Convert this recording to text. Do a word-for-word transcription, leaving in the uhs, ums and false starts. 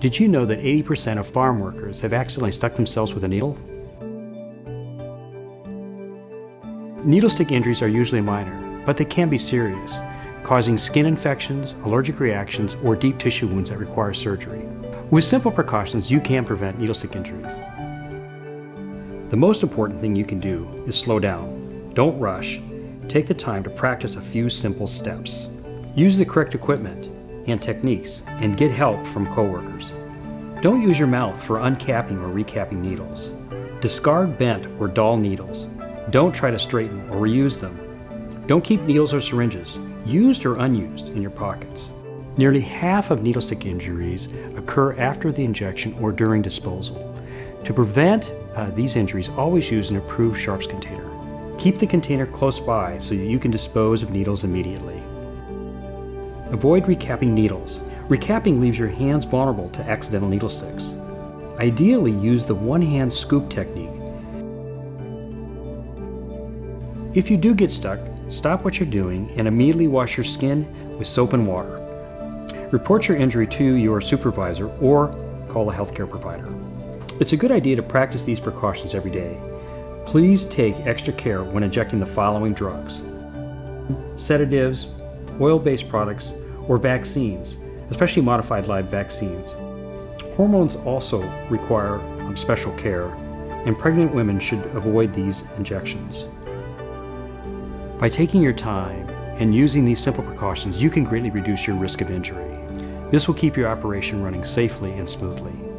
Did you know that eighty percent of farm workers have accidentally stuck themselves with a needle? Needle stick injuries are usually minor, but they can be serious, causing skin infections, allergic reactions, or deep tissue wounds that require surgery. With simple precautions, you can prevent needle stick injuries. The most important thing you can do is slow down. Don't rush. Take the time to practice a few simple steps. Use the correct equipment and techniques, and get help from coworkers. Don't use your mouth for uncapping or recapping needles. Discard bent or dull needles. Don't try to straighten or reuse them. Don't keep needles or syringes, used or unused, in your pockets. Nearly half of needle stick injuries occur after the injection or during disposal. To prevent uh, these injuries, always use an approved sharps container. Keep the container close by so that you can dispose of needles immediately. Avoid recapping needles. Recapping leaves your hands vulnerable to accidental needle sticks. Ideally, use the one-hand scoop technique. If you do get stuck, stop what you're doing and immediately wash your skin with soap and water. Report your injury to your supervisor or call a healthcare provider. It's a good idea to practice these precautions every day. Please take extra care when injecting the following drugs: sedatives, oil-based products, or vaccines, especially modified live vaccines. Hormones also require um, special care, and pregnant women should avoid these injections. By taking your time and using these simple precautions, you can greatly reduce your risk of injury. This will keep your operation running safely and smoothly.